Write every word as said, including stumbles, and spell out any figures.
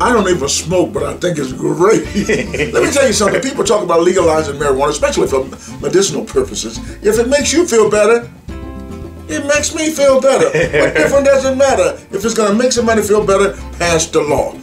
I don't even smoke, but I think it's great. Let me tell you something. People talk about legalizing marijuana, especially for medicinal purposes. If it makes you feel better, it makes me feel better. But different doesn't matter. If it's going to make somebody feel better, pass the law.